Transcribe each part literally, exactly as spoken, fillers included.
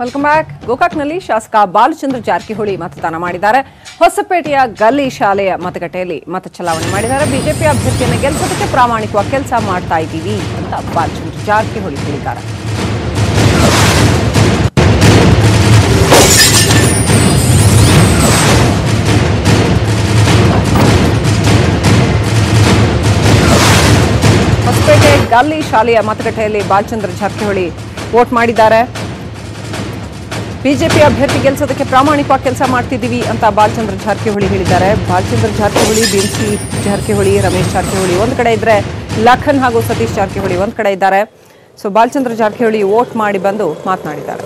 Welcome back. ಗೋಕಾಕ್ನಲ್ಲಿ ಶಾಸಕ ಬಾಲಚಂದ್ರ ಜಾರಕಿಹೊಳಿ ಮತದಾನ ಮಾಡಿದ್ದಾರೆ. ಹೊಸಪೇಟೆಯ ಗಲ್ಲಿ ಶಾಲೆಯ ಮತಗಟ್ಟೆಯಲ್ಲಿ ಮತ ಚಲಾವಣೆ ಮಾಡಿದ್ದಾರೆ. ಬಿಜೆಪಿ ಅಭ್ಯರ್ಥಿಯನ್ನು ಗೆಲ್ಲಿಸೋದಕ್ಕೆ ಪ್ರಾಮಾಣಿಕವಾಗಿ ಕೆಲಸ ಮಾಡ್ತಾ ಇದ್ದೀವಿ ಅಂತ ಬಾಲಚಂದ್ರ ಜಾರಕಿಹೊಳಿ ಹೇಳಿದ್ದಾರೆ. ಹೊಸಪೇಟೆ ಗಲ್ಲಿ ಶಾಲೆಯ ಮತಗಟ್ಟೆಯಲ್ಲಿ ಬಾಲಚಂದ್ರ ಜಾರಕಿಹೊಳಿ ವೋಟ್ ಮಾಡಿದ್ದಾರೆ. ಬಿಜೆಪಿ ಅಭ್ಯರ್ಥಿ ಗೆಲ್ಲಿಸೋದಕ್ಕೆ ಪ್ರಾಮಾಣಿಕವಾಗಿ ಕೆಲಸ ಮಾಡ್ತಿದ್ದೀವಿ ಅಂತ ಬಾಲಚಂದ್ರ ಜಾರಕಿಹೊಳಿ ಹೇಳಿದ್ದಾರೆ. ಬಾಲಚಂದ್ರ ಜಾರಕಿಹೊಳಿ, ಬಿಂಸಿ ಜಾರಕಿಹೊಳಿ, ರಮೇಶ್ ಜಾರಕಿಹೊಳಿ ಒಂದು ಕಡೆ ಇದ್ರೆ, ಲಖನ್ ಹಾಗೂ ಸತೀಶ್ ಜಾರಕಿಹೊಳಿ ಒಂದು ಕಡೆ ಇದ್ದಾರೆ. ಸೊ ಬಾಲಚಂದ್ರ ಜಾರಕಿಹೊಳಿ ವೋಟ್ ಮಾಡಿ ಬಂದು ಮಾತನಾಡಿದ್ದಾರೆ.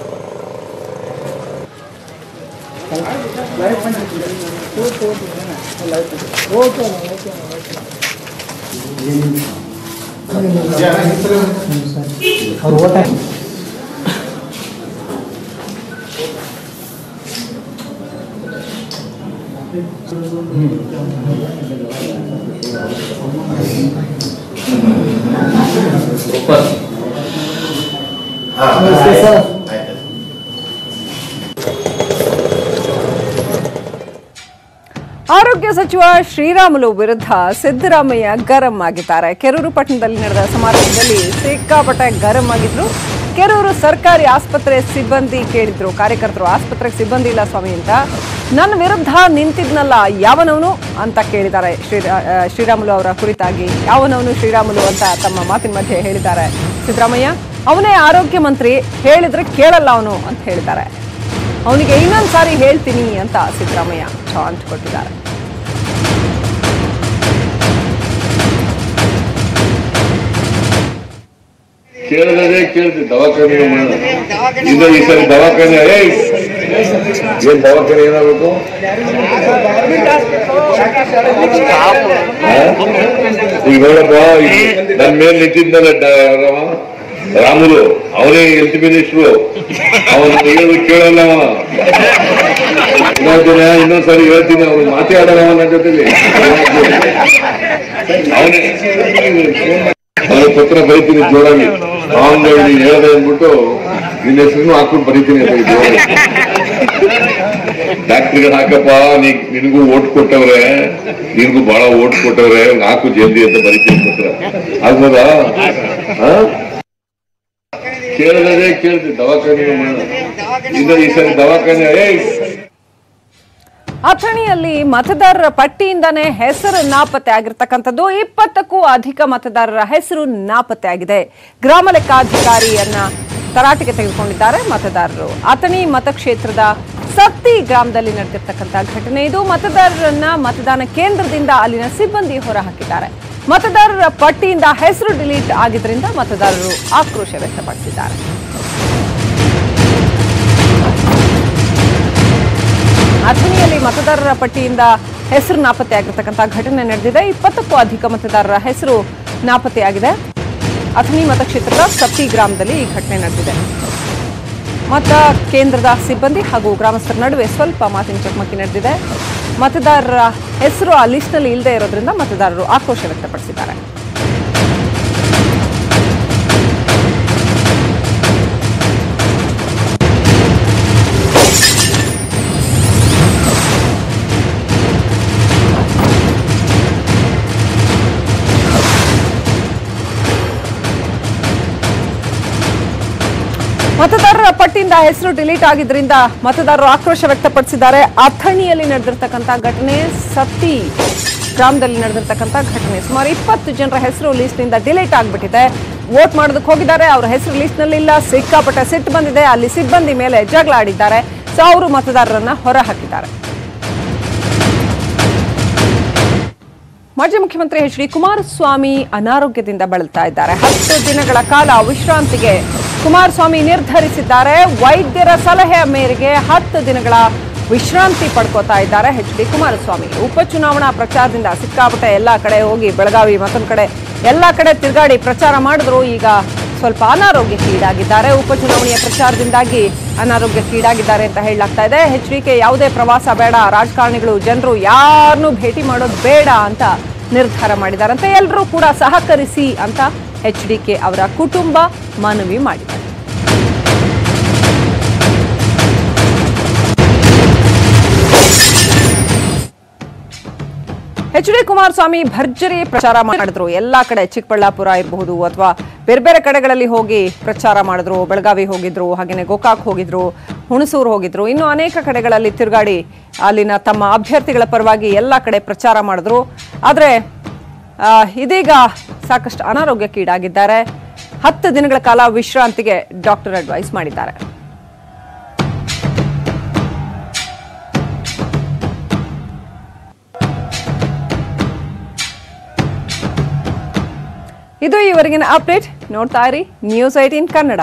ಆರೋಗ್ಯ ಸಚಿವ ಶ್ರೀರಾಮುಲು ವಿರುದ್ಧ ಸಿದ್ದರಾಮಯ್ಯ ಗರಂ ಆಗಿದ್ದಾರೆ. ಕೆರೂರು ಪಟ್ಟಣದಲ್ಲಿ ನಡೆದ ಸಮಾರಂಭದಲ್ಲಿ ಸಿಕ್ಕಾಪಟ್ಟೆ ಗರಂ ಆಗಿದ್ರು. ಕೆರೂರು ಸರ್ಕಾರಿ ಆಸ್ಪತ್ರೆ ಸಿಬ್ಬಂದಿ ಕೇಳಿದ್ರು, ಕಾರ್ಯಕರ್ತರು, ಆಸ್ಪತ್ರೆಗೆ ಸಿಬ್ಬಂದಿ ಇಲ್ಲ ಸ್ವಾಮಿ ಅಂತ, ನನ್ನ ವಿರುದ್ಧ ನಿಂತಿದ್ನಲ್ಲ ಯಾವನವನು ಅಂತ ಕೇಳಿದ್ದಾರೆ. ಶ್ರೀರಾ ಶ್ರೀರಾಮುಲು ಅವರ ಕುರಿತಾಗಿ ಯಾವನವನು ಶ್ರೀರಾಮುಲು ಅಂತ ತಮ್ಮ ಮಾತಿನ ಮಧ್ಯೆ ಹೇಳಿದ್ದಾರೆ ಸಿದ್ದರಾಮಯ್ಯ. ಅವನೇ ಆರೋಗ್ಯ ಮಂತ್ರಿ, ಹೇಳಿದ್ರೆ ಕೇಳಲ್ಲ ಅವನು ಅಂತ ಹೇಳಿದ್ದಾರೆ. ಅವನಿಗೆ ಇನ್ನೊಂದು ಸಾರಿ ಹೇಳ್ತೀನಿ ಅಂತ ಸಿದ್ದರಾಮಯ್ಯ ಚಾಲೆಂಜ್ ಕೊಟ್ಟಿದ್ದಾರೆ. ಕೇಳಿದ್ರೆ ಕೇಳ್ತೀವಿ ದವಾಖಾನೆ ಈ ಸರಿ ದವಾಖಾನೆ ಏನ್ ದವಾಖಾನೆ ಏನಾಗಬೇಕು ಈಗ ನೋಡಪ್ಪ, ನನ್ ಮೇಲೆ ನಿಂತಿದ್ನಲ್ಲ ರಾಮ ರಾಮುಲು ಅವನೇ ಹೆಲ್ತ್ ಮಿನಿಸ್ಟ್ರು, ಅವನು ಹೇಳೋದು ಕೇಳಲ್ಲ ಅವ. ಇನ್ನೊಂದು ದಿನ ಇನ್ನೊಂದ್ಸರಿ ಹೇಳ್ತೀನಿ, ಅವ್ರು ಮಾತೇ ಆಡಲ್ಲ ಅವನ ಜೊತೆಲಿ. ಅವನ ಪತ್ರ ಬರೀತೀನಿ ಜೋರಾಗಿ, ಅವನು ನೀನ್ ಹೇಳದೆ ಅಂದ್ಬಿಟ್ಟು ನಿನ್ನ ಹೆಸರು ಹಾಕೊಂಡು ಬರೀತೀನಿ ಅಂತ ಜೋರಾಗಿ. ಡಾಕ್ಟ್ರಿಗೆ ಹಾಕಪ್ಪ, ನೀ ನಿನಗೂ ಓಟ್ ಕೊಟ್ಟವ್ರೆ, ನಿನ್ಗೂ ಬಹಳ ಓಟ್ ಕೊಟ್ಟವ್ರೆ, ಹಾಕು ಜಲ್ದಿ ಅಂತ ಬರೀತೀನಿ ಪತ್ರ. ಆಗ್ಬೋದಾ? ಕೇಳಿದ್ರೆ ಕೇಳ್ತೀವಿ ದವಾಖಾನೆ ಈ ಸರಿ ದವಾಖಾನೆ. ಅಥಣಿಯಲ್ಲಿ ಮತದಾರರ ಪಟ್ಟಿಯಿಂದಾನೇ ಹೆಸರು ನಾಪತ್ತೆ ಆಗಿರ್ತಕ್ಕಂಥದ್ದು. ಇಪ್ಪತ್ತಕ್ಕೂ ಅಧಿಕ ಮತದಾರರ ಹೆಸರು ನಾಪತ್ತೆ ಆಗಿದೆ. ಗ್ರಾಮ ಲೆಕ್ಕಾಧಿಕಾರಿಯನ್ನ ತರಾಟೆಗೆ ತೆಗೆದುಕೊಂಡಿದ್ದಾರೆ ಮತದಾರರು. ಅಥಣಿ ಮತಕ್ಷೇತ್ರದ ಸತ್ತಿ ಗ್ರಾಮದಲ್ಲಿ ನಡೆದಿರ್ತಕ್ಕಂಥ ಘಟನೆ ಇದು. ಮತದಾರರನ್ನ ಮತದಾನ ಕೇಂದ್ರದಿಂದ ಅಲ್ಲಿನ ಸಿಬ್ಬಂದಿ ಹೊರಹಾಕಿದ್ದಾರೆ. ಮತದಾರರ ಪಟ್ಟಿಯಿಂದ ಹೆಸರು ಡಿಲೀಟ್ ಆಗಿದ್ದರಿಂದ ಮತದಾರರು ಆಕ್ರೋಶ ವ್ಯಕ್ತಪಡಿಸಿದ್ದಾರೆ. ಅಥಣಿಯಲ್ಲಿ ಮತದಾರರ ಪಟ್ಟಿಯಿಂದ ಹೆಸರು ನಾಪತ್ತೆ ಆಗಿರ್ತಕ್ಕಂಥ ಘಟನೆ ನಡೆದಿದೆ. ಇಪ್ಪತ್ತಕ್ಕೂ ಅಧಿಕ ಮತದಾರರ ಹೆಸರು ನಾಪತ್ತೆಯಾಗಿದೆ. ಅಥಣಿ ಮತಕ್ಷೇತ್ರದ ಸತ್ತಿ ಗ್ರಾಮದಲ್ಲಿ ಈ ಘಟನೆ ನಡೆದಿದೆ. ಮತ ಕೇಂದ್ರದ ಸಿಬ್ಬಂದಿ ಹಾಗೂ ಗ್ರಾಮಸ್ಥರ ನಡುವೆ ಸ್ವಲ್ಪ ಮಾತಿನ ಚಕಮಕಿ ನಡೆದಿದೆ. ಮತದಾರರ ಹೆಸರು ಆ ಲಿಸ್ಟ್ನಲ್ಲಿ ಇಲ್ಲದೆ ಇರೋದ್ರಿಂದ ಮತದಾರರು ಆಕ್ರೋಶ ವ್ಯಕ್ತಪಡಿಸಿದ್ದಾರೆ. ಮತದಾರರ ಪಟ್ಟಿಯಿಂದ ಹೆಸರು ಡಿಲೀಟ್ ಆಗಿದ್ದರಿಂದ ಮತದಾರರು ಆಕ್ರೋಶ ವ್ಯಕ್ತಪಡಿಸಿದ್ದಾರೆ. ಅಥಣಿಯಲ್ಲಿ ನಡೆದಿರ್ತಕ್ಕಂಥ ಘಟನೆ ಸತ್ತಿ ಗ್ರಾಮದಲ್ಲಿ ನಡೆದಿರ್ತಕ್ಕಂಥ ಘಟನೆ. ಸುಮಾರು ಇಪ್ಪತ್ತು ಜನರ ಹೆಸರು ಲಿಸ್ಟ್ನಿಂದ ಡಿಲೀಟ್ ಆಗಿಬಿಟ್ಟಿದೆ. ವೋಟ್ ಮಾಡೋದಕ್ಕೆ ಹೋಗಿದ್ದಾರೆ, ಅವರ ಹೆಸರು ಲಿಸ್ಟ್ನಲ್ಲಿ ಇಲ್ಲ. ಸಿಕ್ಕಾಪಟ್ಟೆ ಸಿಟ್ಟು ಬಂದಿದೆ. ಅಲ್ಲಿ ಸಿಬ್ಬಂದಿ ಮೇಲೆ ಜಗಳ ಆಡಿದ್ದಾರೆ. ಸೊ ಅವರು ಮತದಾರರನ್ನ ಹೊರ ಹಾಕಿದ್ದಾರೆ. ಮಾಜಿ ಮುಖ್ಯಮಂತ್ರಿ ಎಚ್ ಡಿ ಕುಮಾರಸ್ವಾಮಿ ಅನಾರೋಗ್ಯದಿಂದ ಬಳಲ್ತಾ ಇದ್ದಾರೆ. ಹತ್ತು ದಿನಗಳ ಕಾಲ ವಿಶ್ರಾಂತಿಗೆ ಕುಮಾರಸ್ವಾಮಿ ನಿರ್ಧರಿಸಿದ್ದಾರೆ. ವೈದ್ಯರ ಸಲಹೆಯ ಮೇರೆಗೆ ಹತ್ತು ದಿನಗಳ ವಿಶ್ರಾಂತಿ ಪಡ್ಕೋತಾ ಇದ್ದಾರೆ ಎಚ್ ಡಿ ಕುಮಾರಸ್ವಾಮಿ. ಉಪಚುನಾವಣಾ ಪ್ರಚಾರದಿಂದ ಸಿಕ್ಕಾಪಟ್ಟೆ ಎಲ್ಲ ಕಡೆ ಹೋಗಿ, ಬೆಳಗಾವಿ ಮತ್ತೊಂದು ಕಡೆ ಎಲ್ಲ ಕಡೆ ತಿರುಗಾಡಿ ಪ್ರಚಾರ ಮಾಡಿದ್ರು. ಈಗ ಸ್ವಲ್ಪ ಅನಾರೋಗ್ಯಕ್ಕೀಡಾಗಿದ್ದಾರೆ. ಉಪಚುನಾವಣೆಯ ಪ್ರಚಾರದಿಂದಾಗಿ ಅನಾರೋಗ್ಯಕ್ಕೀಡಾಗಿದ್ದಾರೆ ಅಂತ ಹೇಳಲಾಗ್ತಾ ಇದೆ. ಎಚ್ ಡಿ ಕೆ ಯಾವುದೇ ಪ್ರವಾಸ ಬೇಡ, ರಾಜಕಾರಣಿಗಳು, ಜನರು ಯಾರನ್ನೂ ಭೇಟಿ ಮಾಡೋದು ಬೇಡ ಅಂತ ನಿರ್ಧಾರ ಮಾಡಿದ್ದಾರಂತೆ. ಎಲ್ಲರೂ ಕೂಡ ಸಹಕರಿಸಿ ಅಂತ ಎಚ್ ಡಿ ಕೆ ಅವರ ಕುಟುಂಬ ಮನವಿ ಮಾಡಿದ್ದಾರೆ. ಎಚ್ ಡಿ ಕುಮಾರಸ್ವಾಮಿ ಭರ್ಜರಿ ಪ್ರಚಾರ ಮಾಡಿದ್ರು. ಎಲ್ಲಾ ಕಡೆ ಚಿಕ್ಕಬಳ್ಳಾಪುರ ಇರಬಹುದು ಅಥವಾ ಬೇರೆ ಬೇರೆ ಕಡೆಗಳಲ್ಲಿ ಹೋಗಿ ಪ್ರಚಾರ ಮಾಡಿದ್ರು. ಬೆಳಗಾವಿ ಹೋಗಿದ್ರು, ಹಾಗೇನೆ ಗೋಕಾಕ್ ಹೋಗಿದ್ರು, ಹುಣಸೂರು ಹೋಗಿದ್ರು, ಇನ್ನು ಅನೇಕ ಕಡೆಗಳಲ್ಲಿ ತಿರುಗಾಡಿ ಅಲ್ಲಿನ ತಮ್ಮ ಅಭ್ಯರ್ಥಿಗಳ ಪರವಾಗಿ ಎಲ್ಲಾ ಕಡೆ ಪ್ರಚಾರ ಮಾಡಿದ್ರು. ಆದರೆ ಇದೀಗ ಸಾಕಷ್ಟು ಅನಾರೋಗ್ಯಕ್ಕೀಡಾಗಿದ್ದಾರೆ. ಹತ್ತು ದಿನಗಳ ಕಾಲ ವಿಶ್ರಾಂತಿಗೆ ಡಾಕ್ಟರ್ ಅಡ್ವೈಸ್ ಮಾಡಿದ್ದಾರೆ. ಇದು ಈವರೆಗಿನ ಅಪ್ಡೇಟ್. ನೋಡ್ತಾ ಇರಿ ನ್ಯೂಸ್ ಏಟೀನ್ ಕನ್ನಡ.